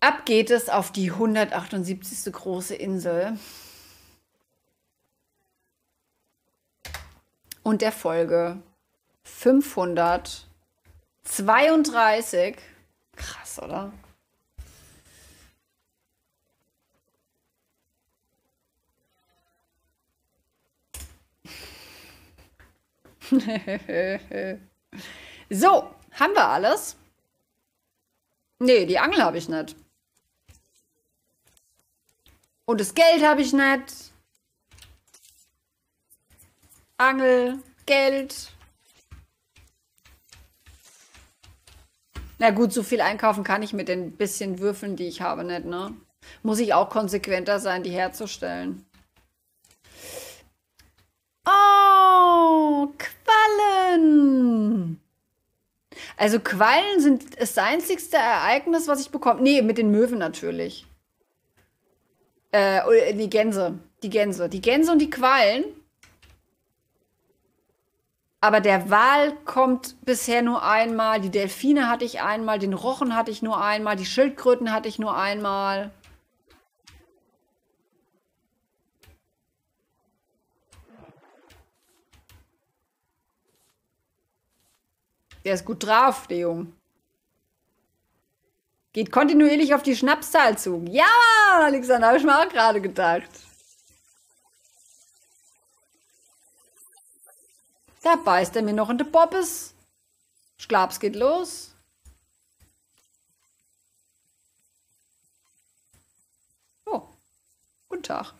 Ab geht es auf die 178. große Insel. Und der Folge 532. Krass, oder? So, haben wir alles? Nee, die Angel habe ich nicht. Und das Geld habe ich nicht. Angel, Geld. Na gut, so viel einkaufen kann ich mit den bisschen Würfeln, die ich habe, nicht, ne? Muss ich auch konsequenter sein, die herzustellen. Oh, Quallen! Also Quallen sind das einzigste Ereignis, was ich bekomme. Nee, mit den Möwen natürlich. Die Gänse. Die Gänse und die Quallen. Aber der Wal kommt bisher nur einmal. Die Delfine hatte ich einmal. Den Rochen hatte ich nur einmal. Die Schildkröten hatte ich nur einmal. Der ist gut drauf, der Junge. Geht kontinuierlich auf die Schnapszahl zu. Ja, Alexander, habe ich mir auch gerade gedacht. Da beißt er mir noch in den Poppes. Ich glaube, es geht los. Oh, guten Tag.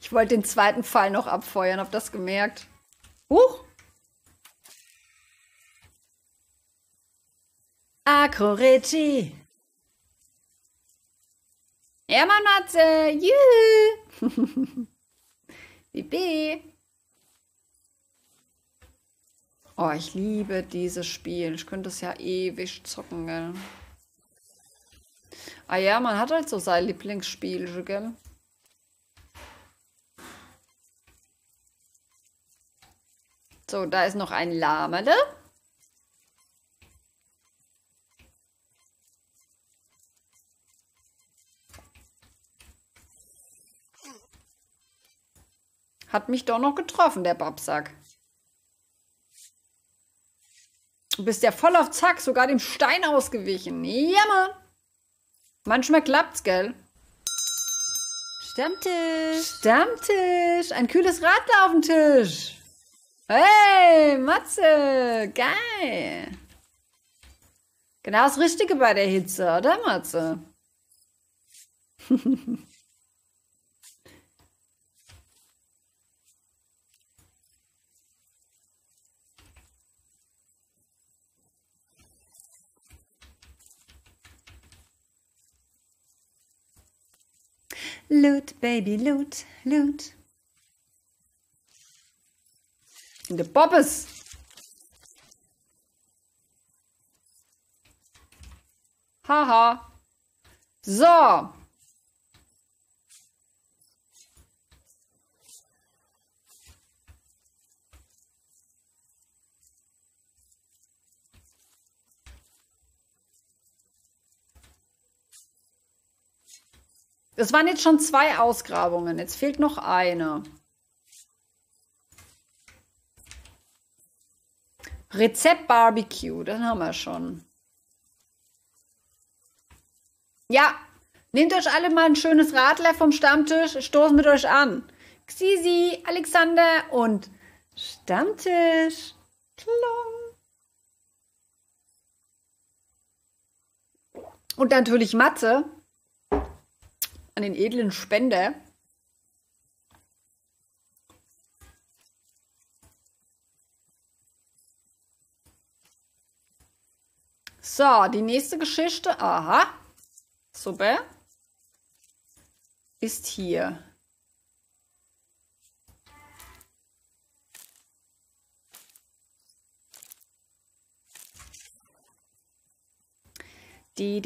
Ich wollte den zweiten Fall noch abfeuern, hab das gemerkt. Huch! Akrorici! Ja, Mann, Matze! Juhu! Bibi! Oh, ich liebe dieses Spiel. Ich könnte es ja ewig zocken, gell? Ah ja, man hat halt so sein Lieblingsspiel, gell? So, da ist noch ein Lamele. Hat mich doch noch getroffen, der Babsack. Du bist ja voll auf Zack, sogar dem Stein ausgewichen. Jammer. Manchmal klappt's, gell? Stammtisch. Stammtisch. Ein kühles Radler auf dem Tisch. Hey, Matze, geil. Genau das Richtige bei der Hitze, oder Matze? Loot, Baby, loot, loot. Der Bobbes. Haha. So. Das waren jetzt schon 2 Ausgrabungen. Jetzt fehlt noch eine. Rezept Barbecue, das haben wir schon. Ja, nehmt euch alle mal ein schönes Radler vom Stammtisch, stoßen mit euch an. Xisi, Alexander und Stammtisch. Klong. Und natürlich Matze an den edlen Spender. So, die nächste Geschichte, aha, super, ist hier. Jetzt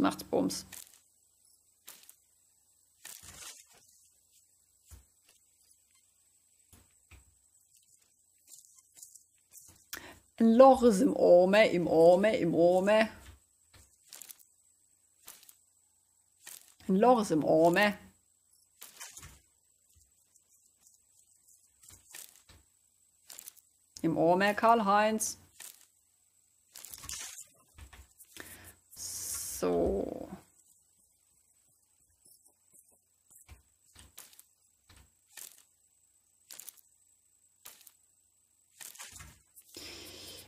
macht's Bums. Ein Loch ist im Ome, im Ome, im Ome. Ein Loch ist im Ome. Im Ome, Karl-Heinz. So.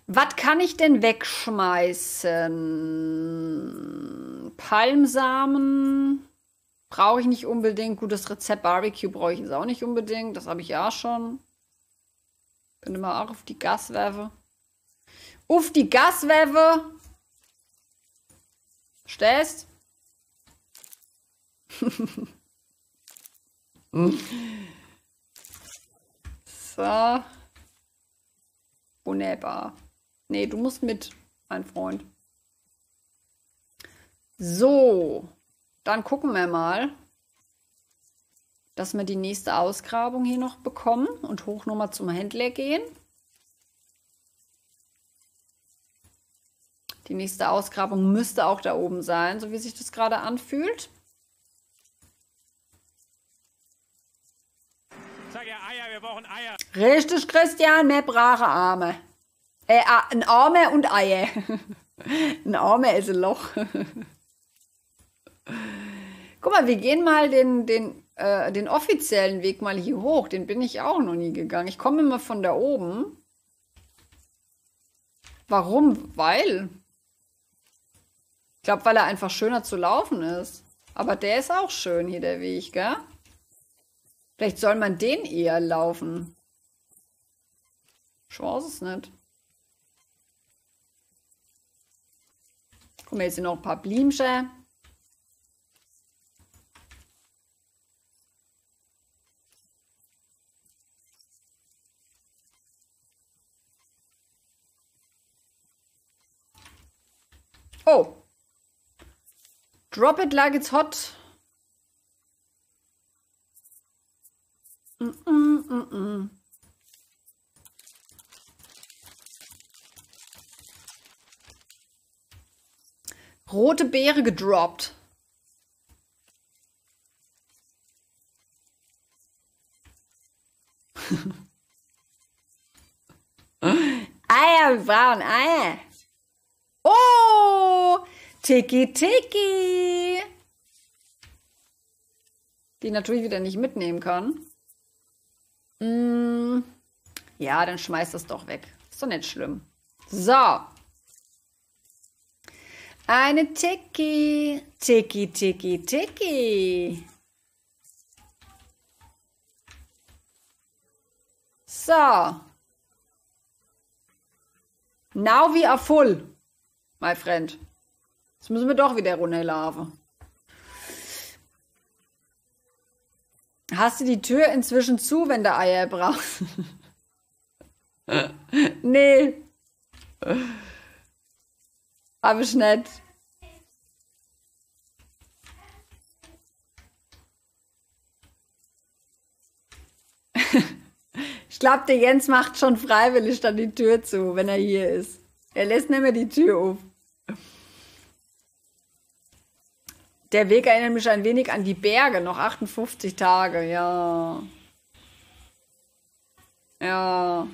Was kann ich denn wegschmeißen? Palmsamen brauche ich nicht unbedingt. Gutes Rezept Barbecue brauche ich jetzt auch nicht unbedingt. Das habe ich ja schon. Könnte man auch auf die Gaswerfe. Auf die Gaswerfe! Verstehst? So. Wunderbar. Nee, du musst mit, mein Freund. So, dann gucken wir mal, dass wir die nächste Ausgrabung hier noch bekommen und hoch nochmal zum Händler gehen. Die nächste Ausgrabung müsste auch da oben sein, so wie sich das gerade anfühlt. Sag ja Eier, wir brauchen Eier. Richtig, Christian, mehr brave Arme. Ein Arme und Eier. Ein Arme ist ein Loch. Guck mal, wir gehen mal den offiziellen Weg mal hier hoch. Den bin ich auch noch nie gegangen. Ich komme immer von da oben. Warum? Weil. Ich glaube, weil er einfach schöner zu laufen ist. Aber der ist auch schön hier, der Weg, gell? Vielleicht soll man den eher laufen. Chance ist nicht. Guck mal, jetzt sind noch ein paar Blümchen. Oh. Drop it like it's hot. Rote Beere gedroppt. Eier, braun, Eier. Oh, Tiki Tiki. Die natürlich wieder nicht mitnehmen kann. Ja, dann schmeißt das doch weg. Ist doch nicht schlimm. So. Eine Tiki. Tiki, Tiki, Tiki. So. Now we are full, my friend. Jetzt müssen wir doch wieder runterlaufen. Hast du die Tür inzwischen zu, wenn du Eier brauchst? Nee. Hab ich nicht. Ich glaube, der Jens macht schon freiwillig dann die Tür zu, wenn er hier ist. Er lässt nicht mehr die Tür auf. Der Weg erinnert mich ein wenig an die Berge, noch 58 Tage, ja. Ja.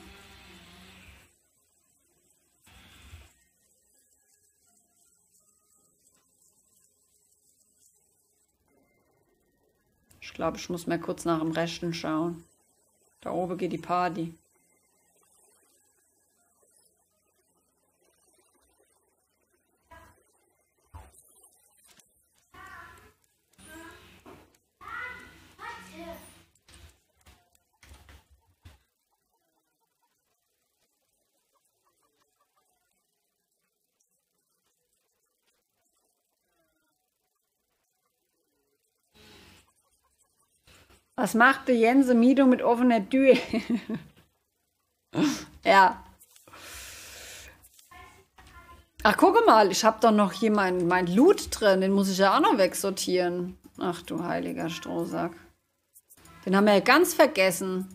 Ich glaube, ich muss mal kurz nach dem Rechten schauen. Da oben geht die Party. Was macht der Jense Mido mit offener Tür? Ja. Ach, guck mal, ich habe doch noch hier mein Loot drin. Den muss ich ja auch noch wegsortieren. Ach du heiliger Strohsack. Den haben wir ja ganz vergessen.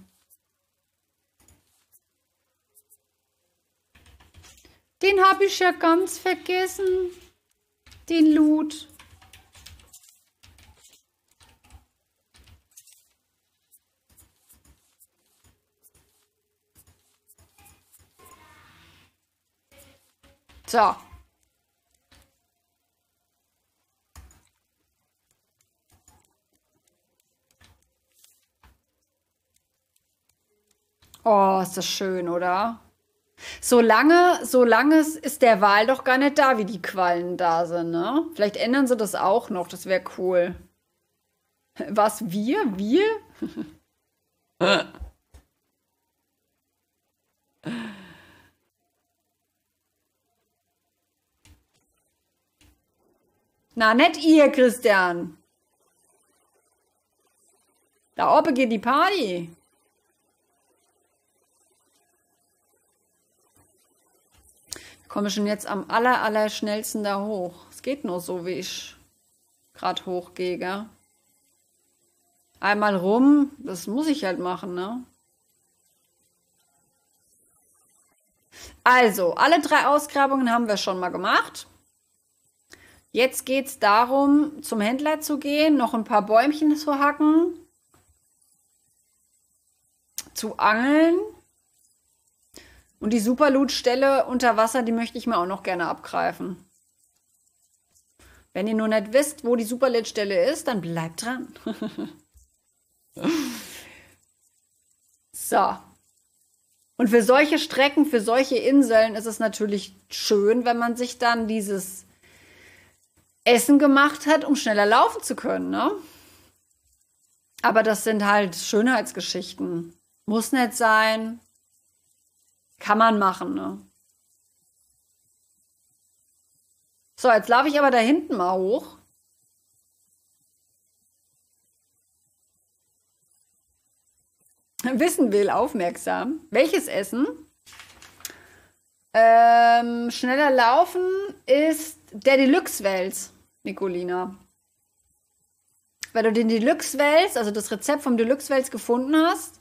Den habe ich ja ganz vergessen. Den Loot. So. Oh, ist das schön, oder? Solange ist der Wal doch gar nicht da, wie die Quallen da sind, ne? Vielleicht ändern sie das auch noch, das wäre cool. Was, wir? Wir? Na, nicht ihr, Christian. Da oben geht die Party. Ich komme schon jetzt am allerschnellsten da hoch. Es geht nur so, wie ich gerade hochgehe, gell? Einmal rum, das muss ich halt machen, ne? Also, alle 3 Ausgrabungen haben wir schon mal gemacht. Jetzt geht es darum, zum Händler zu gehen, noch ein paar Bäumchen zu hacken, zu angeln. Und die Superloot-Stelle unter Wasser, die möchte ich mir auch noch gerne abgreifen. Wenn ihr nur nicht wisst, wo die Superloot-Stelle ist, dann bleibt dran. So. Und für solche Strecken, für solche Inseln ist es natürlich schön, wenn man sich dann dieses Essen gemacht hat, um schneller laufen zu können, ne? Aber das sind halt Schönheitsgeschichten. Muss nicht sein. Kann man machen, ne? So, jetzt laufe ich aber da hinten mal hoch. Wissen will, aufmerksam. Welches Essen? Schneller laufen ist der Deluxe Wels, Nicolina. Wenn du den Deluxe Wels, also das Rezept vom Deluxe Wels gefunden hast,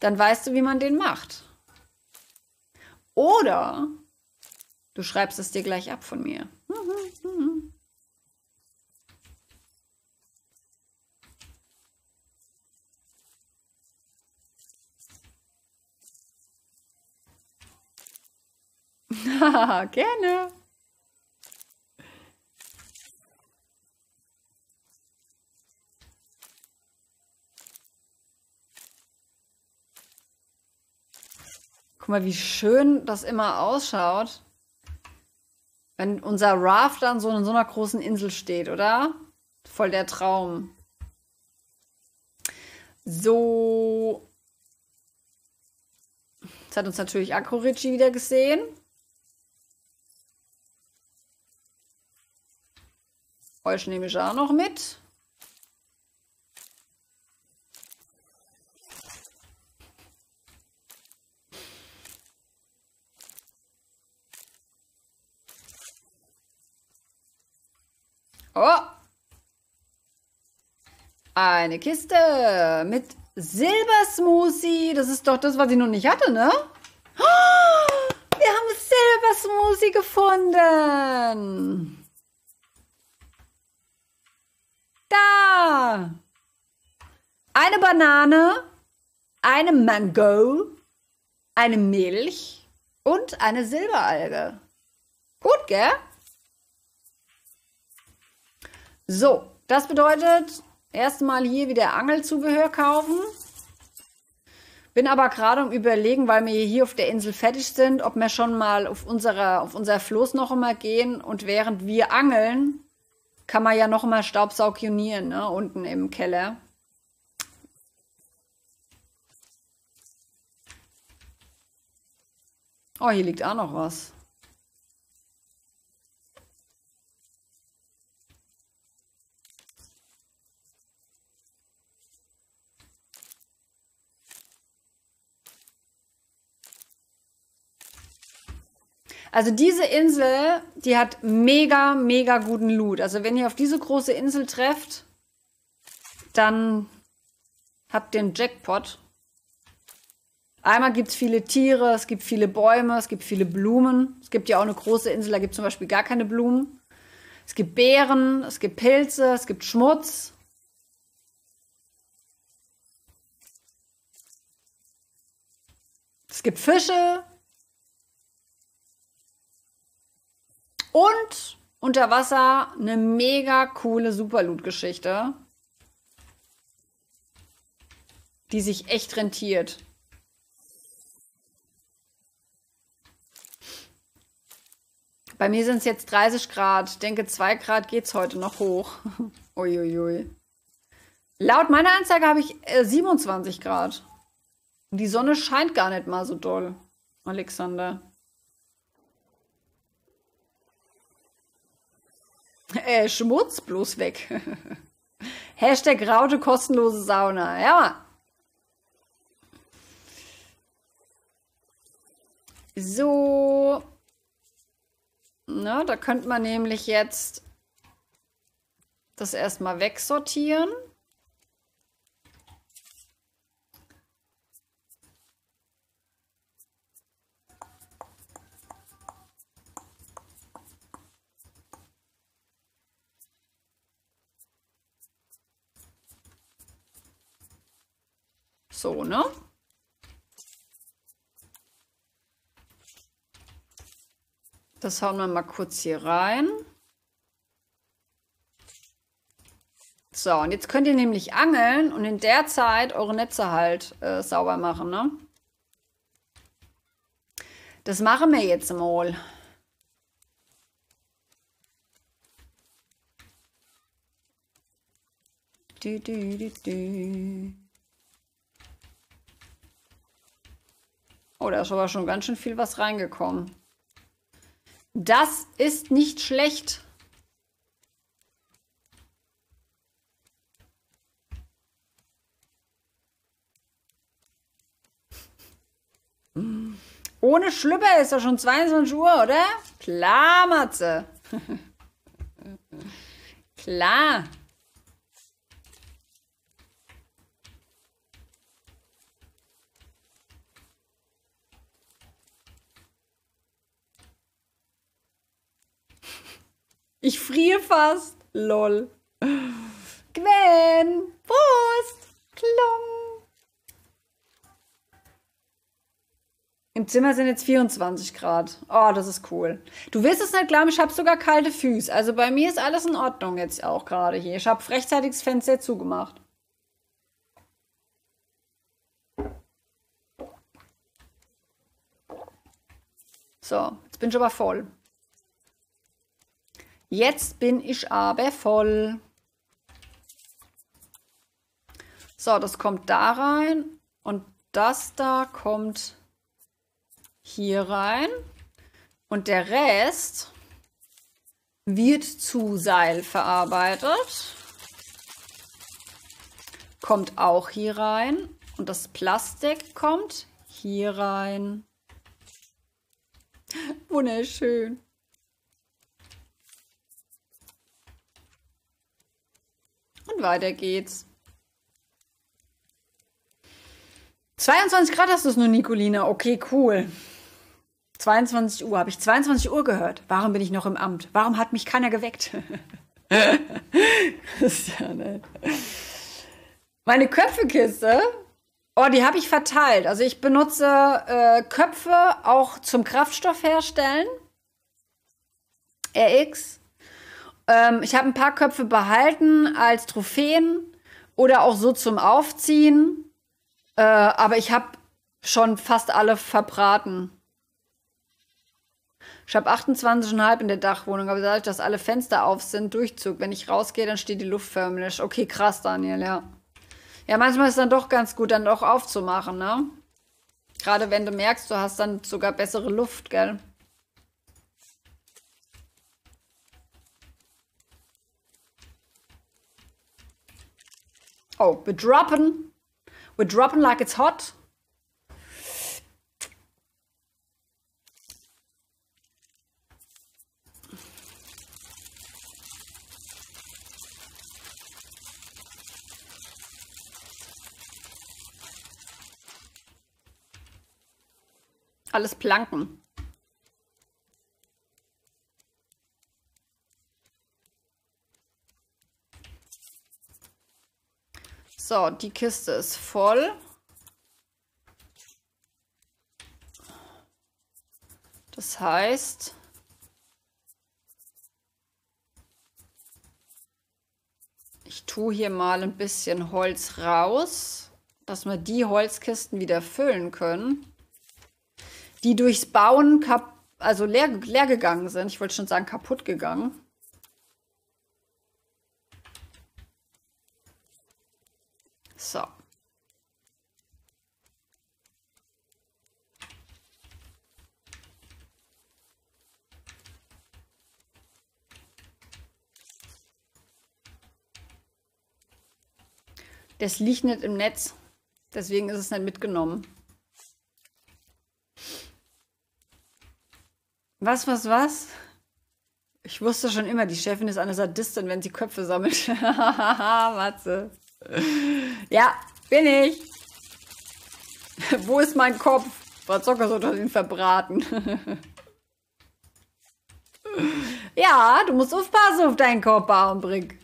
dann weißt du, wie man den macht. Oder du schreibst es dir gleich ab von mir. Haha, gerne. Guck mal, wie schön das immer ausschaut, wenn unser Raft dann so in so einer großen Insel steht, oder? Voll der Traum. So. Jetzt hat uns natürlich Akurichi wieder gesehen. Euch nehme ich auch noch mit. Oh! Eine Kiste mit Silbersmoothie. Das ist doch das, was ich noch nicht hatte, ne? Oh, wir haben Silbersmoothie gefunden. Da! Eine Banane, eine Mango, eine Milch und eine Silberalge. Gut, gell? So, das bedeutet, erstmal hier wieder Angelzubehör kaufen. Bin aber gerade am Überlegen, weil wir hier auf der Insel fertig sind, ob wir schon mal auf unser Floß noch einmal gehen. Und während wir angeln, kann man ja noch einmal staubsaugionieren, ne, unten im Keller. Oh, hier liegt auch noch was. Also diese Insel, die hat mega, mega guten Loot. Also wenn ihr auf diese große Insel trefft, dann habt ihr einen Jackpot. Einmal gibt es viele Tiere, es gibt viele Bäume, es gibt viele Blumen. Es gibt ja auch eine große Insel, da gibt es zum Beispiel gar keine Blumen. Es gibt Beeren, es gibt Pilze, es gibt Schmutz. Es gibt Fische. Und unter Wasser eine mega coole Superloot-Geschichte, die sich echt rentiert. Bei mir sind es jetzt 30 Grad. Ich denke, 2 Grad geht es heute noch hoch. Uiuiui. Laut meiner Anzeige habe ich 27 Grad. Und die Sonne scheint gar nicht mal so doll, Alexander. Schmutz bloß weg. Hashtag Raute kostenlose Sauna. Ja. So. Na, da könnte man nämlich jetzt das erstmal wegsortieren. So, ne? Das hauen wir mal kurz hier rein. So, und jetzt könnt ihr nämlich angeln und in der Zeit eure Netze halt sauber machen, ne? Das machen wir jetzt mal. Du, du, du, du. Oh, da ist aber schon ganz schön viel was reingekommen. Das ist nicht schlecht. Ohne Schlüpper ist doch schon 22 Uhr, oder? Klar, Matze. Klar. Ich friere fast. Lol. Gwen. Prost. Klong. Im Zimmer sind jetzt 24 Grad. Oh, das ist cool. Du wirst es nicht glauben, ich habe sogar kalte Füße. Also bei mir ist alles in Ordnung jetzt auch gerade hier. Ich habe rechtzeitig das Fenster zugemacht. So, jetzt bin ich aber voll. Jetzt bin ich aber voll. So, das kommt da rein und das da kommt hier rein. Und der Rest wird zu Seil verarbeitet. Kommt auch hier rein. Und das Plastik kommt hier rein. Wunderschön. Und weiter geht's. 22 Grad hast du es nur, Nicolina. Okay, cool. 22 Uhr. Habe ich 22 Uhr gehört? Warum bin ich noch im Amt? Warum hat mich keiner geweckt? Das ist ja nett. Meine Köpfekiste, oh, die habe ich verteilt. Also ich benutze Köpfe auch zum Kraftstoff herstellen. RX. Ich habe ein paar Köpfe behalten als Trophäen oder auch so zum Aufziehen. Aber ich habe schon fast alle verbraten. Ich habe 28,5 in der Dachwohnung, aber dadurch, dass alle Fenster auf sind, Durchzug. Wenn ich rausgehe, dann steht die Luft förmlich. Okay, krass, Daniel, ja. Ja, manchmal ist es dann doch ganz gut, dann doch aufzumachen, ne? Gerade wenn du merkst, du hast dann sogar bessere Luft, gell? Oh, we're dropping. We're dropping like it's hot. Alles Planken. So, die Kiste ist voll. Das heißt, ich tue hier mal ein bisschen Holz raus, dass wir die Holzkisten wieder füllen können, die durchs Bauen also leer gegangen sind. Ich wollte schon sagen, kaputt gegangen. So. Das liegt nicht im Netz, deswegen ist es nicht mitgenommen. Was? Ich wusste schon immer, die Chefin ist eine Sadistin, wenn sie Köpfe sammelt. Matze. Ja, bin ich. Wo ist mein Kopf? Frau Zockersucht hat ihn verbraten. Ja, du musst aufpassen auf deinen Kopf, Bauernbrick.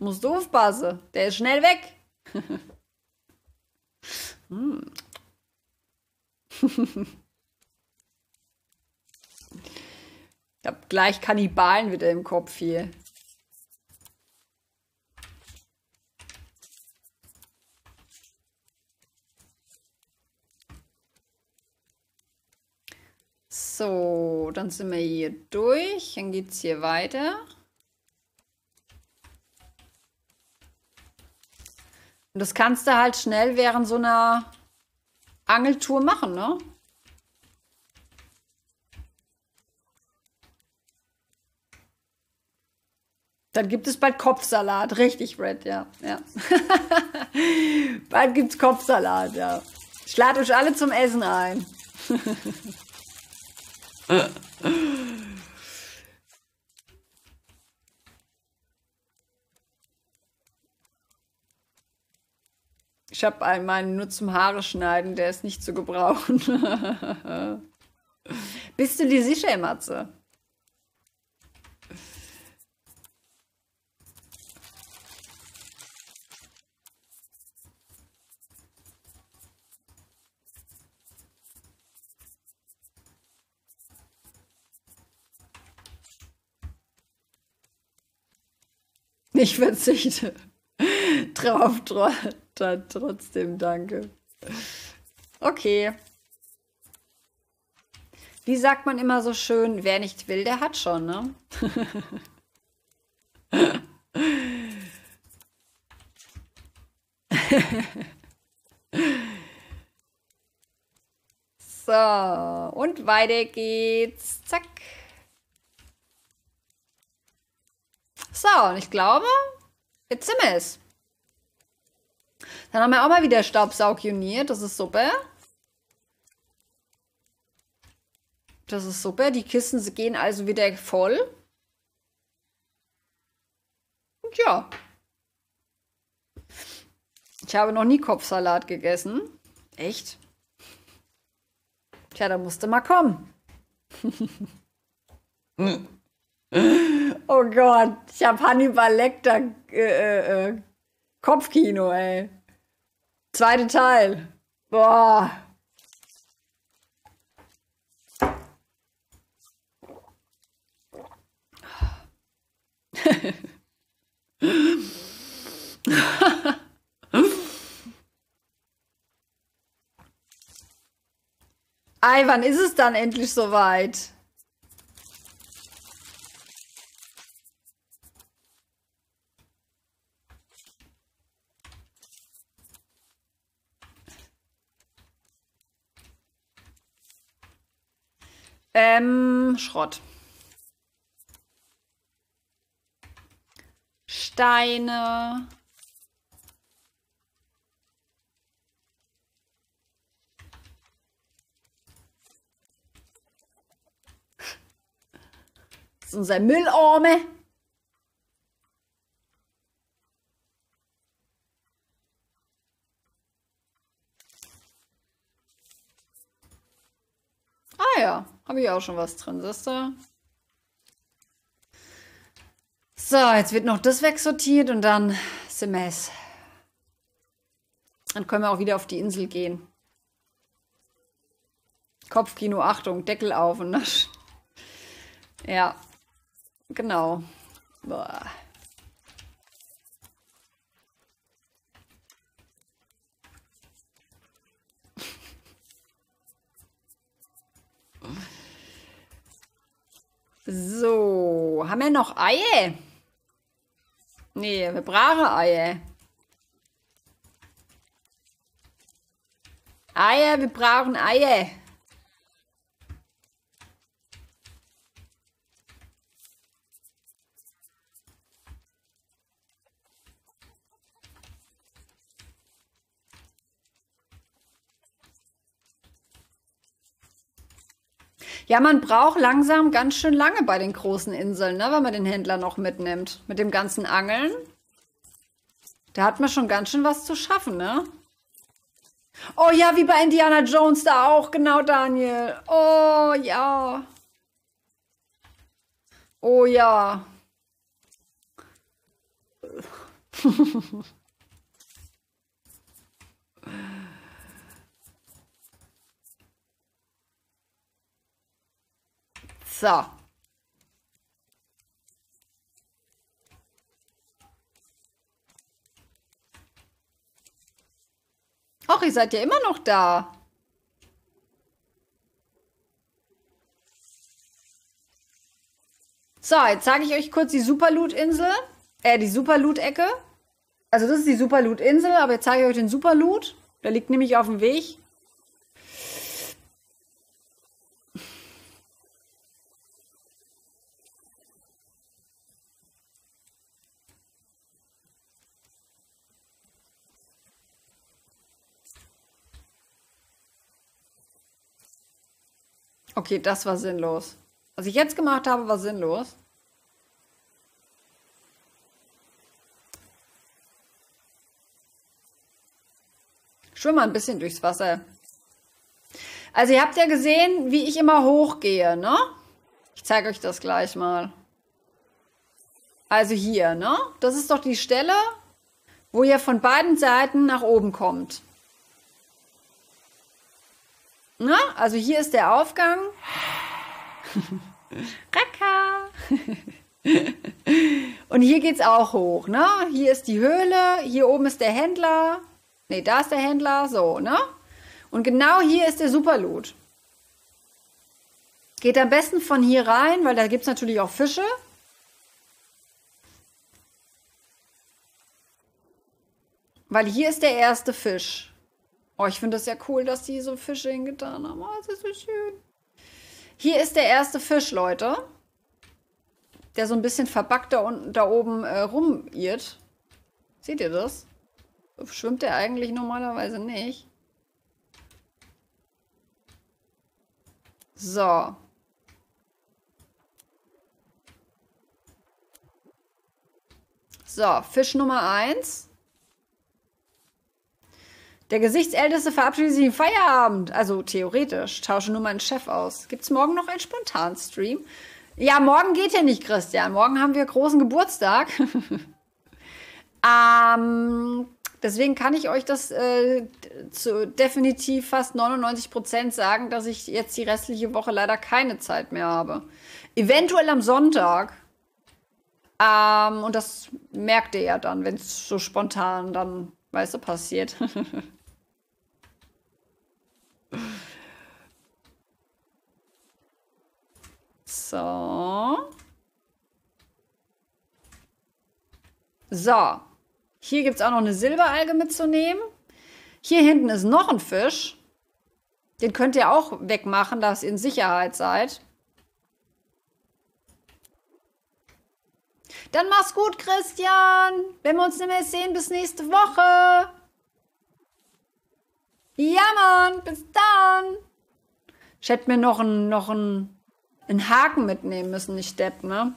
Musst du aufpassen. Der ist schnell weg. Hm. Ich hab gleich Kannibalen wieder im Kopf hier. So, dann sind wir hier durch. Dann geht's hier weiter. Und das kannst du halt schnell während so einer Angeltour machen, ne? Dann gibt es bald Kopfsalat. Richtig, Brad, ja. Bald gibt's Kopfsalat, ja. Ich lade euch alle zum Essen ein. Ich habe meinen nur zum Haare schneiden, der ist nicht zu gebrauchen. Bist du die sicher, Matze? Ich verzichte drauf, trotzdem danke. Okay. Wie sagt man immer so schön, wer nicht will, der hat schon, ne? So, und weiter geht's. Zack. So, und ich glaube, jetzt sind wir es. Dann haben wir auch mal wieder Staubsaugioniert. Das ist super. Das ist super. Die Kisten gehen also wieder voll. Und ja. Ich habe noch nie Kopfsalat gegessen. Echt? Tja, da musste mal kommen. Oh Gott, ich habe Hannibal Lecter Kopfkino, ey. Zweiter Teil. Boah. Ei, wann ist es dann endlich soweit? Schrott. Steine. Das ist unser Müllarme. habe ich auch schon was drin, siehst du? So, jetzt wird noch das wegsortiert und dann Semes. Dann können wir auch wieder auf die Insel gehen. Kopfkino, Achtung, Deckel auf und nasch. Ja, genau. Boah. So, haben wir noch Eier? Nee, wir brauchen Eier. Eier, wir brauchen Eier. Ja, man braucht langsam ganz schön lange bei den großen Inseln, ne, wenn man den Händler noch mitnimmt. Mit dem ganzen Angeln. Da hat man schon ganz schön was zu schaffen, ne? Oh ja, wie bei Indiana Jones da auch. Genau, Daniel. Oh ja. Oh ja. So. Och, ihr seid ja immer noch da. So, jetzt zeige ich euch kurz die Superloot-Insel. Die Superloot-Ecke. Also das ist die Superloot-Insel, aber jetzt zeige ich euch den Superloot. Der liegt nämlich auf dem Weg. Okay, das war sinnlos. Was ich jetzt gemacht habe, war sinnlos. Schwimme mal ein bisschen durchs Wasser. Also ihr habt ja gesehen, wie ich immer hochgehe, ne? Ich zeige euch das gleich mal. Also hier, ne? Das ist doch die Stelle, wo ihr von beiden Seiten nach oben kommt. Na, also hier ist der Aufgang. Raka! Und hier geht's auch hoch, ne? Hier ist die Höhle, hier oben ist der Händler. Ne, da ist der Händler, so, ne? Und genau hier ist der Superloot. Geht am besten von hier rein, weil da gibt's natürlich auch Fische. Weil hier ist der erste Fisch. Oh, ich finde das ja cool, dass die so Fische hingetan haben. Oh, das ist so schön. Hier ist der erste Fisch, Leute. Der so ein bisschen verbackt da oben rumirrt. Seht ihr das? Schwimmt der eigentlich normalerweise nicht. So. So, Fisch Nummer 1. Der Gesichtsälteste verabschiedet sich im Feierabend. Also theoretisch. Tausche nur meinen Chef aus. Gibt's morgen noch einen spontanen Stream? Ja, morgen geht ja nicht, Christian. Morgen haben wir großen Geburtstag. Deswegen kann ich euch das zu definitiv fast 99% sagen, dass ich jetzt die restliche Woche leider keine Zeit mehr habe. Eventuell am Sonntag. Und das merkt ihr ja dann, wenn es so spontan dann, weißt du, passiert. So. So. Hier gibt es auch noch eine Silberalge mitzunehmen. Hier hinten ist noch ein Fisch. Den könnt ihr auch wegmachen, dass ihr in Sicherheit seid. Dann mach's gut, Christian. Wenn wir uns nicht mehr sehen, bis nächste Woche. Ja, Mann, bis dann. Ich hätte mir noch einen Haken mitnehmen müssen, nicht Depp, ne?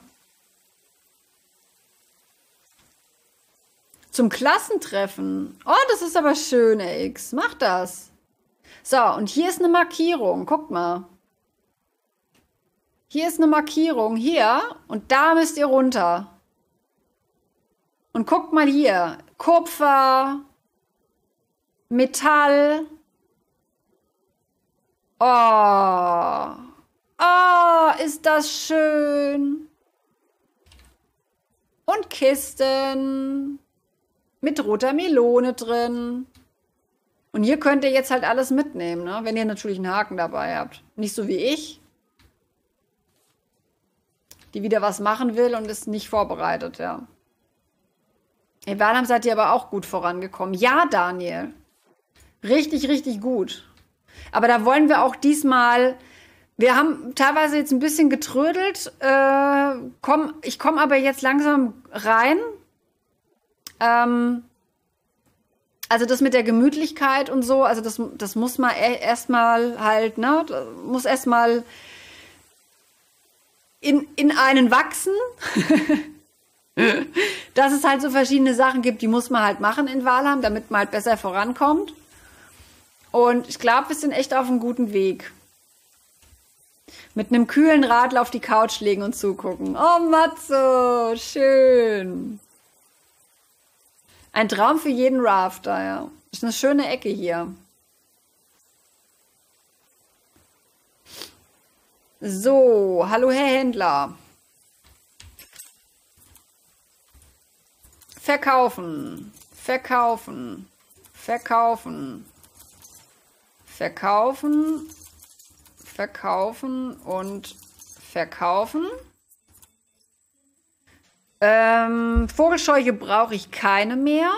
Zum Klassentreffen. Oh, das ist aber schön, X. Mach das. So, und hier ist eine Markierung. Guckt mal. Hier ist eine Markierung, hier, und da müsst ihr runter. Und guckt mal hier, Kupfer, Metall. Oh, oh, ist das schön. Und Kisten mit roter Melone drin. Und hier könnt ihr jetzt halt alles mitnehmen, ne? Wenn ihr natürlich einen Haken dabei habt. Nicht so wie ich, die wieder was machen will und ist nicht vorbereitet, ja. In Walheim seid ihr aber auch gut vorangekommen. Ja, Daniel. Richtig, richtig gut. Aber da wollen wir auch diesmal... Wir haben teilweise jetzt ein bisschen getrödelt. Ich komme aber jetzt langsam rein. Also das mit der Gemütlichkeit und so, also das muss man erstmal halt, ne, muss erstmal in einen wachsen. Dass es halt so verschiedene Sachen gibt, die muss man halt machen in Walheim, damit man halt besser vorankommt. Und ich glaube, wir sind echt auf einem guten Weg. Mit einem kühlen Radl auf die Couch legen und zugucken. Oh, Matzo, schön. Ein Traum für jeden Rafter, ja. Ist eine schöne Ecke hier. So, hallo Herr Händler. Verkaufen, verkaufen, verkaufen, verkaufen, verkaufen und verkaufen. Vogelscheuche brauche ich keine mehr.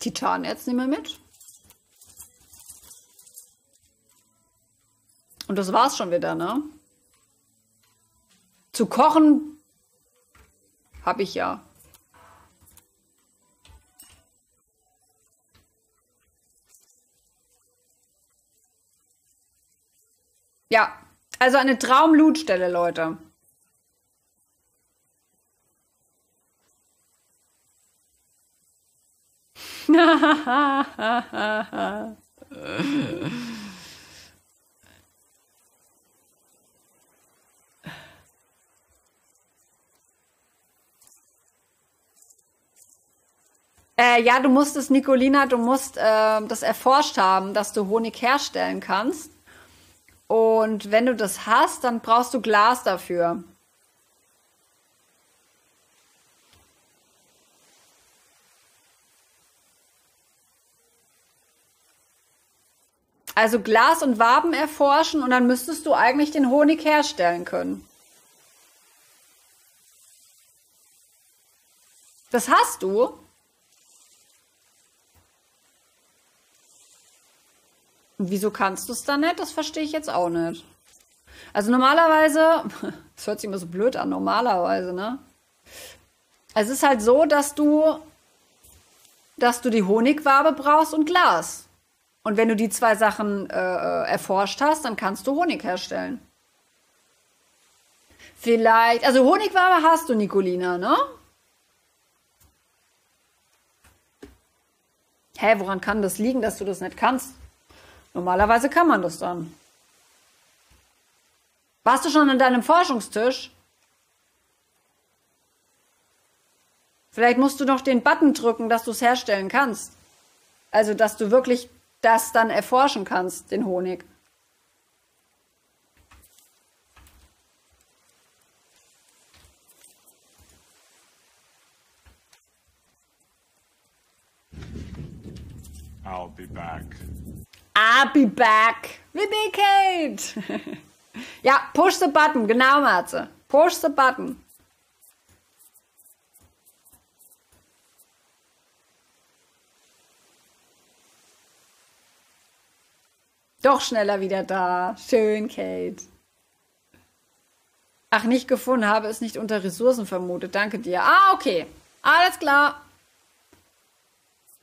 Titanerz nehmen wir mit. Und das war's schon wieder, ne? Zu kochen habe ich ja. Ja, also eine Traum-Loot-Stelle, Leute. Ja, du musstest, Nicolina, du musst das erforscht haben, dass du Honig herstellen kannst. Und wenn du das hast, dann brauchst du Glas dafür. Also Glas und Waben erforschen und dann müsstest du eigentlich den Honig herstellen können. Das hast du? Und wieso kannst du es dann nicht? Das verstehe ich jetzt auch nicht. Also normalerweise, das hört sich immer so blöd an, normalerweise, ne? Es ist halt so, dass du die Honigwabe brauchst und Glas. Und wenn du die zwei Sachen erforscht hast, dann kannst du Honig herstellen. Vielleicht, also Honigwabe hast du, Nicolina, ne? Hä, woran kann das liegen, dass du das nicht kannst? Normalerweise kann man das dann. Warst du schon an deinem Forschungstisch? Vielleicht musst du noch den Button drücken, dass du es herstellen kannst. Also, dass du wirklich das dann erforschen kannst, den Honig. I'll be back. I'll be back. We'll be Kate. Ja, push the button. Genau, Matze. Push the button. Doch schneller wieder da. Schön, Kate. Ach, nicht gefunden. Habe es nicht unter Ressourcen vermutet. Danke dir. Ah, okay. Alles klar.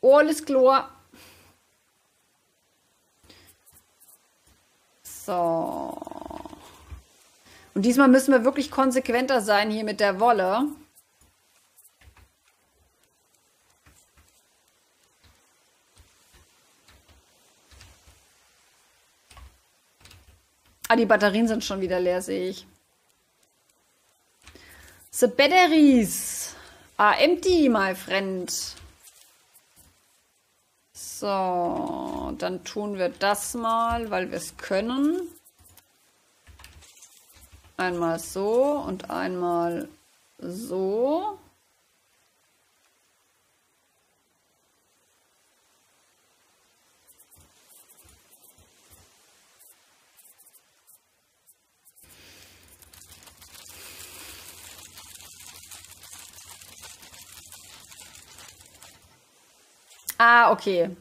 Alles klar. So. Und diesmal müssen wir wirklich konsequenter sein hier mit der Wolle. Ah, die Batterien sind schon wieder leer, sehe ich. The batteries are empty, my friend. So, dann tun wir das mal, weil wir es können. Einmal so und einmal so. Ah, okay.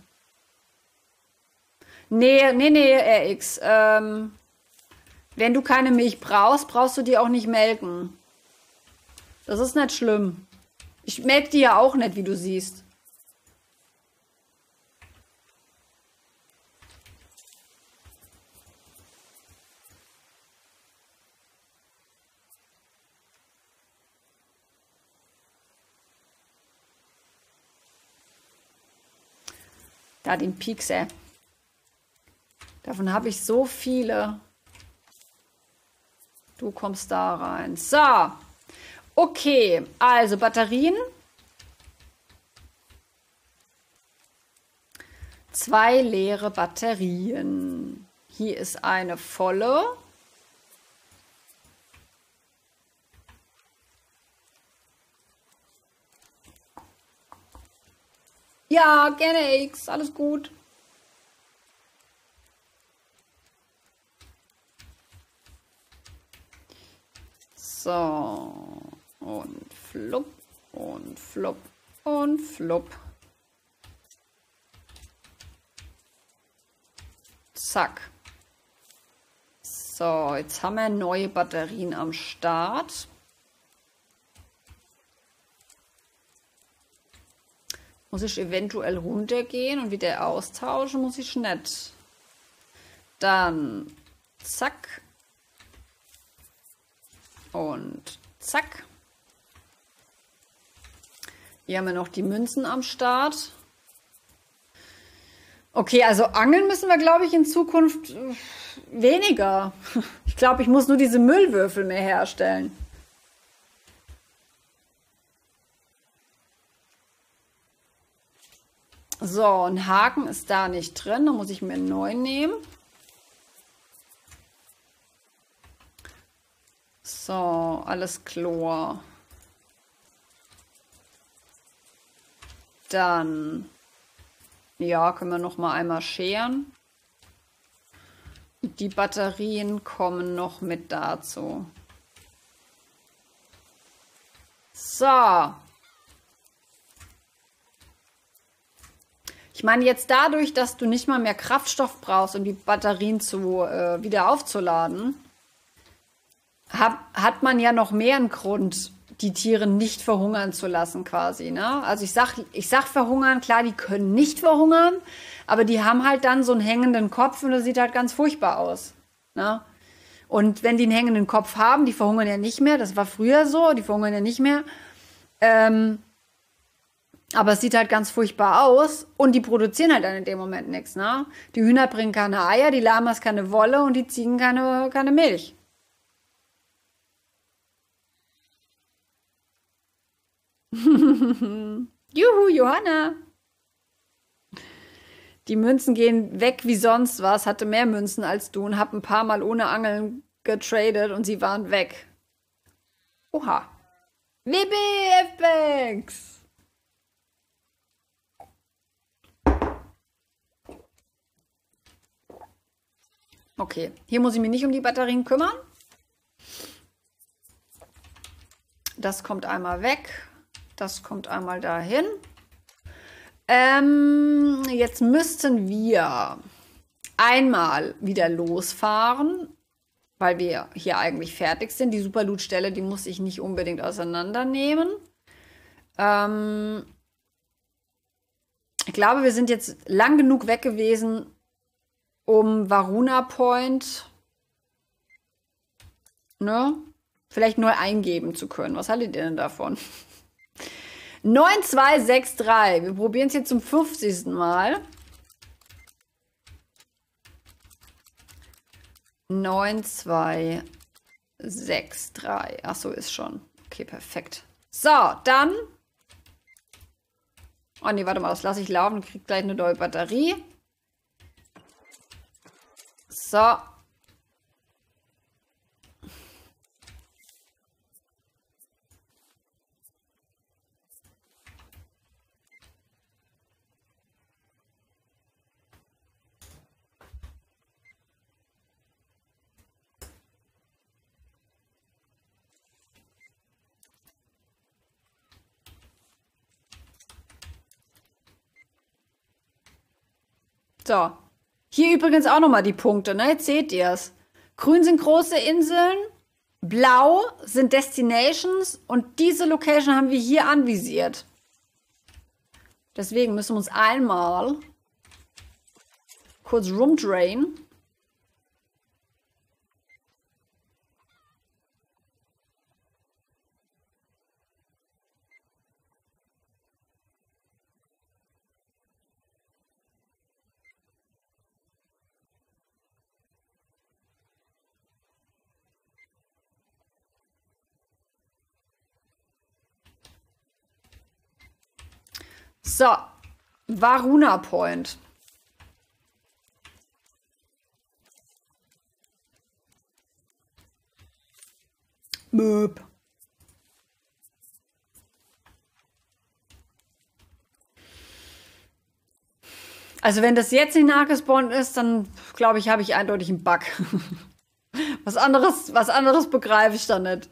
Nee, nee, nee, RX. Wenn du keine Milch brauchst, brauchst du die auch nicht melken. Das ist nicht schlimm. Ich melke die ja auch nicht, wie du siehst. Da den Pieks, ey. Davon habe ich so viele. Du kommst da rein. So. Okay. Also Batterien. 2 leere Batterien. Hier ist eine volle. Ja, gerne X. Alles gut. So, und flupp, und flupp, und flupp. Zack. So, jetzt haben wir neue Batterien am Start. Muss ich eventuell runtergehen und wieder austauschen? Muss ich nicht. Dann zack. Und zack. Hier haben wir noch die Münzen am Start. Okay, also angeln müssen wir, glaube ich, in Zukunft weniger. Ich glaube, ich muss nur diese Müllwürfel mehr herstellen. So, ein Haken ist da nicht drin. Da muss ich mir einen neuen nehmen. So, alles Chlor. Dann, ja, können wir noch mal einmal scheren. Die Batterien kommen noch mit dazu. So. Ich meine, jetzt dadurch, dass du nicht mal mehr Kraftstoff brauchst, um die Batterien zu wieder aufzuladen, hat man ja noch mehr einen Grund, die Tiere nicht verhungern zu lassen quasi, ne? Also ich sag verhungern, klar, die können nicht verhungern, aber die haben halt dann so einen hängenden Kopf und das sieht halt ganz furchtbar aus, ne? Und wenn die einen hängenden Kopf haben, die verhungern ja nicht mehr, das war früher so, die verhungern ja nicht mehr, aber es sieht halt ganz furchtbar aus und die produzieren halt dann in dem Moment nichts, ne? Die Hühner bringen keine Eier, die Lamas keine Wolle und die Ziegen keine Milch. Juhu, Johanna! Die Münzen gehen weg wie sonst was. Hatte mehr Münzen als du und hab ein paar Mal ohne Angeln getradet und sie waren weg. Oha. WBF-Banks! Okay, hier muss ich mich nicht um die Batterien kümmern. Das kommt einmal weg. Das kommt einmal dahin. Jetzt müssten wir einmal wieder losfahren, weil wir hier eigentlich fertig sind. Die Superloot-Stelle, die muss ich nicht unbedingt auseinandernehmen. Ich glaube, wir sind jetzt lang genug weg gewesen, um Varuna Point, ne, vielleicht neu eingeben zu können. Was haltet ihr denn davon? 9263. Wir probieren es jetzt zum 50. Mal. 9263. Achso, ist schon. Okay, perfekt. So, dann. Oh nee, warte mal, das lasse ich laufen und kriege gleich eine neue Batterie. So. So. Hier übrigens auch nochmal die Punkte, ne? Jetzt seht ihr es. Grün sind große Inseln, blau sind Destinations und diese Location haben wir hier anvisiert. Deswegen müssen wir uns einmal kurz rumdrehen. So, Varuna Point. Möp. Also wenn das jetzt nicht nachgespawnt ist, dann glaube ich, habe ich eindeutig einen Bug. was anderes begreife ich da nicht.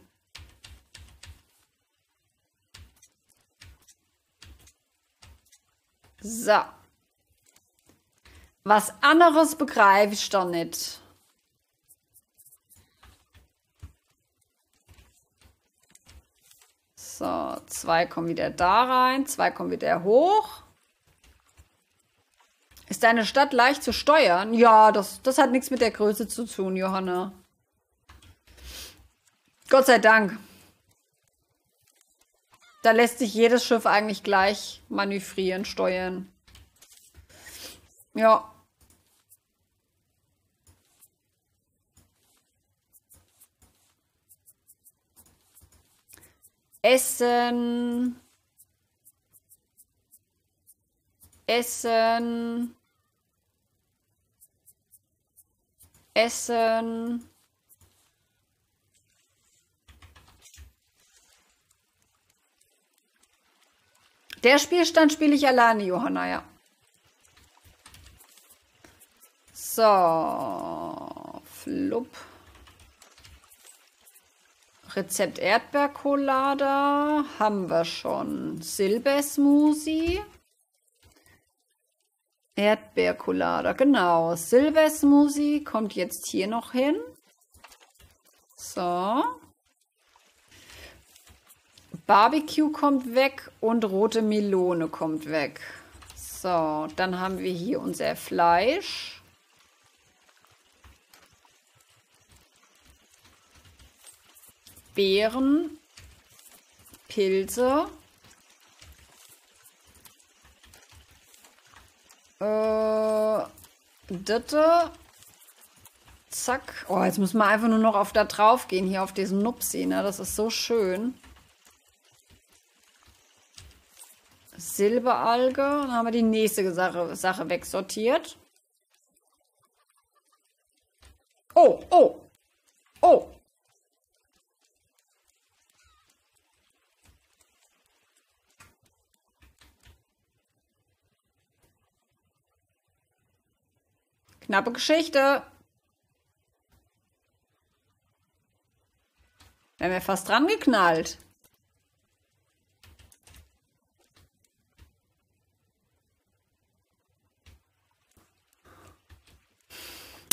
So. Was anderes begreife ich doch nicht. So, zwei kommen wieder da rein, zwei kommen wieder hoch. Ist deine Stadt leicht zu steuern? Ja, das hat nichts mit der Größe zu tun, Johanna. Gott sei Dank. Da lässt sich jedes Schiff eigentlich gleich manövrieren, steuern. Ja. Essen. Essen. Essen. Der Spielstand spiele ich alleine, Johanna, ja. So. Flupp. Rezept Erdbeerkolada haben wir schon. Silbersmoothie. Erdbeerkolada, genau. Silbersmoothie kommt jetzt hier noch hin. So. Barbecue kommt weg und rote Melone kommt weg. So, dann haben wir hier unser Fleisch. Beeren. Pilze. Ditte. Zack. Oh, jetzt müssen wir einfach nur noch auf da drauf gehen, hier auf diesen Nupsi, ne? Das ist so schön. Silberalge. Dann haben wir die nächste Sache wegsortiert. Oh, oh, oh. Knappe Geschichte. Wären wir fast dran geknallt.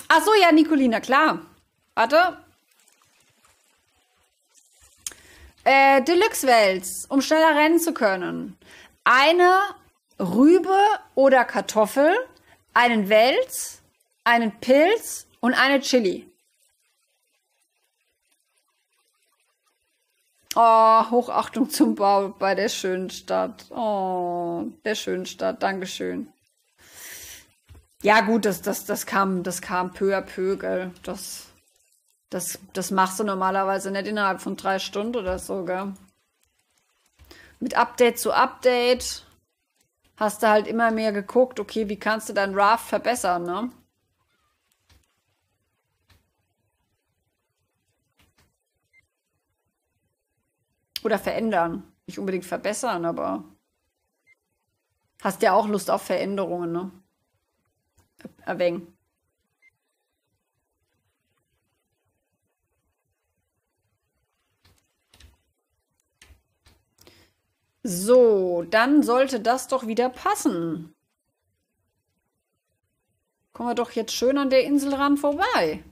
Ach so, ja, Nicolina, klar. Warte. Deluxe-Wels, um schneller rennen zu können. Eine Rübe oder Kartoffel, einen Wels, einen Pilz und eine Chili. Oh, Hochachtung zum Bau bei der schönen Stadt. Oh, der schönen Stadt, dankeschön. Ja gut, das kam peu à peu, gell. Das Das machst du normalerweise nicht innerhalb von 3 Stunden oder so, gell? Mit Update zu Update hast du halt immer mehr geguckt, okay, wie kannst du dein Raft verbessern, ne? Oder verändern. Nicht unbedingt verbessern, aber hast ja auch Lust auf Veränderungen, ne? Erwägen. So, dann sollte das doch wieder passen. Kommen wir doch jetzt schön an der Insel ran vorbei.